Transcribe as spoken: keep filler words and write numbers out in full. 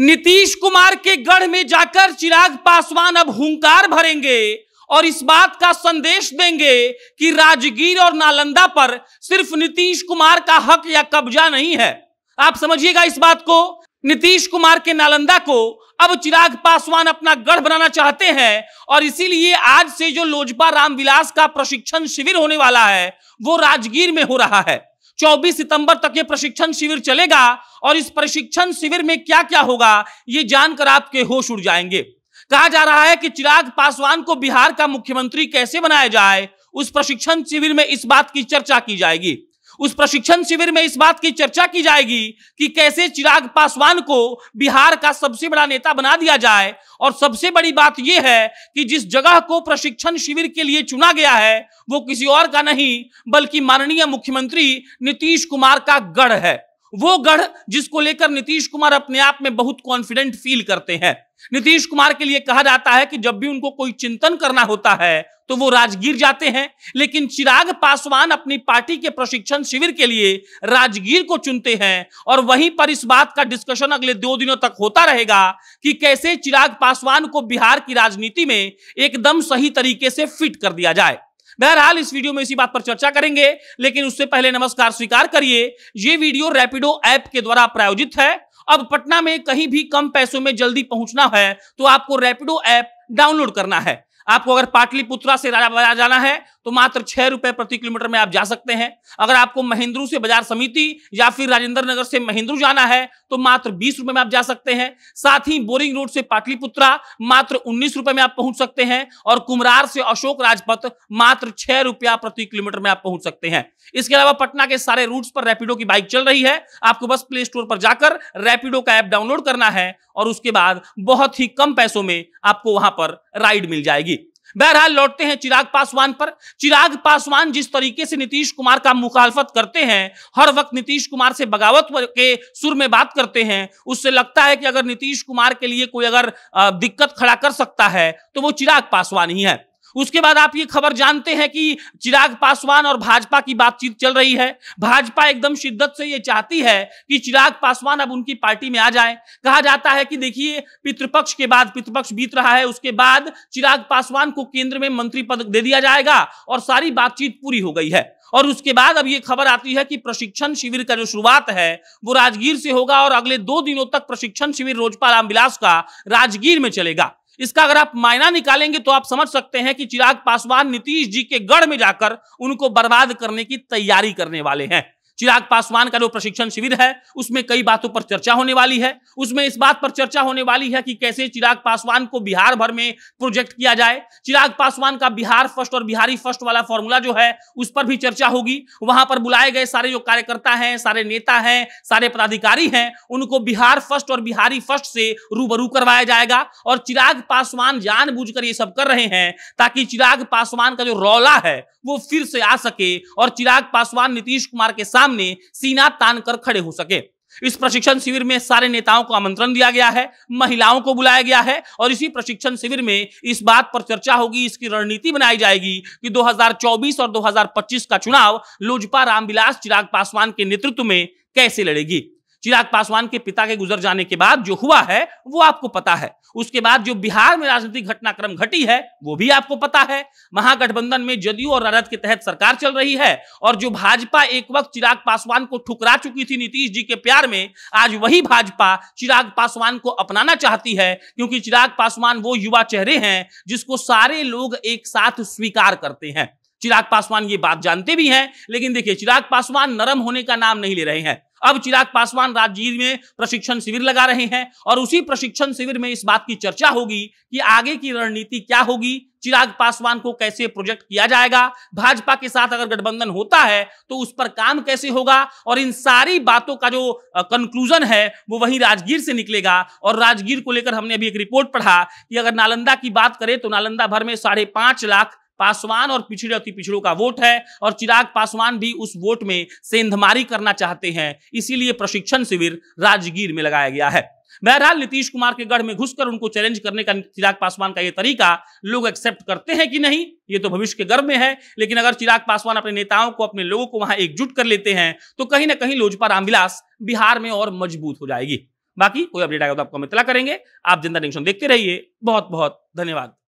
नीतीश कुमार के गढ़ में जाकर चिराग पासवान अब हुंकार भरेंगे और इस बात का संदेश देंगे कि राजगीर और नालंदा पर सिर्फ नीतीश कुमार का हक या कब्जा नहीं है। आप समझिएगा इस बात को, नीतीश कुमार के नालंदा को अब चिराग पासवान अपना गढ़ बनाना चाहते हैं और इसीलिए आज से जो लोजपा रामविलास का प्रशिक्षण शिविर होने वाला है वो राजगीर में हो रहा है। चौबीस सितंबर तक ये प्रशिक्षण शिविर चलेगा और इस प्रशिक्षण शिविर में क्या क्या होगा ये जानकर आपके होश उड़ जाएंगे। कहा जा रहा है कि चिराग पासवान को बिहार का मुख्यमंत्री कैसे बनाया जाए, उस प्रशिक्षण शिविर में इस बात की चर्चा की जाएगी। उस प्रशिक्षण शिविर में इस बात की चर्चा की जाएगी कि कैसे चिराग पासवान को बिहार का सबसे बड़ा नेता बना दिया जाए। और सबसे बड़ी बात यह है कि जिस जगह को प्रशिक्षण शिविर के लिए चुना गया है वो किसी और का नहीं बल्कि माननीय मुख्यमंत्री नीतीश कुमार का गढ़ है। वो गढ़ जिसको लेकर नीतीश कुमार अपने आप में बहुत कॉन्फिडेंट फील करते हैं। नीतीश कुमार के लिए कहा जाता है कि जब भी उनको कोई चिंतन करना होता है तो वो राजगीर जाते हैं, लेकिन चिराग पासवान अपनी पार्टी के प्रशिक्षण शिविर के लिए राजगीर को चुनते हैं और वहीं पर इस बात का डिस्कशन अगले दो दिनों तक होता रहेगा कि कैसे चिराग पासवान को बिहार की राजनीति में एकदम सही तरीके से फिट कर दिया जाए। बहरहाल इस वीडियो में इसी बात पर चर्चा करेंगे, लेकिन उससे पहले नमस्कार स्वीकार करिए। ये वीडियो रैपिडो ऐप के द्वारा प्रायोजित है। अब पटना में कहीं भी कम पैसों में जल्दी पहुंचना है तो आपको रैपिडो ऐप डाउनलोड करना है। आपको अगर पाटलिपुत्रा से राजा बाजार जाना है तो मात्र छह रुपए प्रति किलोमीटर में आप जा सकते हैं। अगर आपको महेंद्रू से बाजार समिति या फिर राजेंद्र नगर से महेंद्रू जाना है तो मात्र बीस रुपए में आप जा सकते हैं। साथ ही बोरिंग रोड से पाटलिपुत्रा मात्र उन्नीस रुपए में आप पहुंच सकते हैं और कुम्हरार से अशोक राजपथ मात्र छह रुपया प्रति किलोमीटर में आप पहुंच सकते हैं। इसके अलावा पटना के सारे रूट्स पर रैपिडो की बाइक चल रही है। आपको बस प्ले स्टोर पर जाकर रैपिडो का ऐप डाउनलोड करना है और उसके बाद बहुत ही कम पैसों में आपको वहां पर राइड मिल जाएगी। बहरहाल लौटते हैं चिराग पासवान पर। चिराग पासवान जिस तरीके से नीतीश कुमार का मुखालफत करते हैं, हर वक्त नीतीश कुमार से बगावत के सुर में बात करते हैं, उससे लगता है कि अगर नीतीश कुमार के लिए कोई अगर दिक्कत खड़ा कर सकता है तो वो चिराग पासवान ही है। उसके बाद आप ये खबर जानते हैं कि चिराग पासवान और भाजपा की बातचीत चल रही है। भाजपा एकदम शिद्दत से ये चाहती है कि चिराग पासवान अब उनकी पार्टी में आ जाए। कहा जाता है कि देखिए पितृपक्ष के बाद, पितृपक्ष बीत रहा है, उसके बाद चिराग पासवान को केंद्र में मंत्री पद दे दिया जाएगा और सारी बातचीत पूरी हो गई है। और उसके बाद अब ये खबर आती है कि प्रशिक्षण शिविर का जो शुरुआत है वो राजगीर से होगा और अगले दो दिनों तक प्रशिक्षण शिविर लोजपा रामविलास का राजगीर में चलेगा। इसका अगर आप मायना निकालेंगे तो आप समझ सकते हैं कि चिराग पासवान नीतीश जी के गढ़ में जाकर उनको बर्बाद करने की तैयारी करने वाले हैं। चिराग पासवान का जो प्रशिक्षण शिविर है उसमें कई बातों पर चर्चा होने वाली है। उसमें इस बात पर चर्चा होने वाली है कि कैसे चिराग पासवान को बिहार भर में प्रोजेक्ट किया जाए। चिराग पासवान का बिहार फर्स्ट और बिहारी फर्स्ट वाला फॉर्मूला जो है उस पर भी चर्चा होगी। वहां पर बुलाए गए सारे जो कार्यकर्ता हैं, सारे नेता हैं, सारे पदाधिकारी हैं, उनको बिहार फर्स्ट और बिहारी फर्स्ट से रूबरू करवाया जाएगा। और चिराग पासवान जानबूझकर ये सब कर रहे हैं ताकि चिराग पासवान का जो रौला है वो फिर से आ सके और चिराग पासवान नीतीश कुमार के सामने सीना तान कर खड़े हो सके। इस प्रशिक्षण शिविर में सारे नेताओं को आमंत्रण दिया गया है, महिलाओं को बुलाया गया है और इसी प्रशिक्षण शिविर में इस बात पर चर्चा होगी, इसकी रणनीति बनाई जाएगी कि दो हज़ार चौबीस और दो हज़ार पच्चीस का चुनाव लोजपा रामविलास चिराग पासवान के नेतृत्व में कैसे लड़ेगी। चिराग पासवान के पिता के गुजर जाने के बाद जो हुआ है वो आपको पता है। उसके बाद जो बिहार में राजनीतिक घटनाक्रम घटी है वो भी आपको पता है। महागठबंधन में जदयू और राजद के तहत सरकार चल रही है और जो भाजपा एक वक्त चिराग पासवान को ठुकरा चुकी थी नीतीश जी के प्यार में, आज वही भाजपा चिराग पासवान को अपनाना चाहती है क्योंकि चिराग पासवान वो युवा चेहरे हैं जिसको सारे लोग एक साथ स्वीकार करते हैं। चिराग पासवान ये बात जानते भी हैं, लेकिन देखिए चिराग पासवान नरम होने का नाम नहीं ले रहे हैं। अब चिराग पासवान राजगीर में प्रशिक्षण शिविर लगा रहे हैं और उसी प्रशिक्षण शिविर में इस बात की चर्चा होगी कि आगे की रणनीति क्या होगी, चिराग पासवान को कैसे प्रोजेक्ट किया जाएगा, भाजपा के साथ अगर गठबंधन होता है तो उस पर काम कैसे होगा। और इन सारी बातों का जो कंक्लूजन है वो वहीं राजगीर से निकलेगा। और राजगीर को लेकर हमने अभी एक रिपोर्ट पढ़ा कि अगर नालंदा की बात करें तो नालंदा भर में साढ़े पांच लाख पासवान और पिछड़े अति पिछड़ों का वोट है और चिराग पासवान भी उस वोट में सेंधमारी करना चाहते हैं, इसीलिए प्रशिक्षण शिविर राजगीर में लगाया गया है। बहरहाल नीतीश कुमार के गढ़ में घुसकर उनको चैलेंज करने का चिराग पासवान का यह तरीका लोग एक्सेप्ट करते हैं कि नहीं ये तो भविष्य के गर्भ में है, लेकिन अगर चिराग पासवान अपने नेताओं को, अपने लोगों को वहां एकजुट कर लेते हैं तो कहीं ना कहीं लोजपा रामविलास बिहार में और मजबूत हो जाएगी। बाकी कोई अपडेट आएगा तो आपको हम इतला करेंगे। आप जनता जंक्शन देखते रहिए। बहुत बहुत धन्यवाद।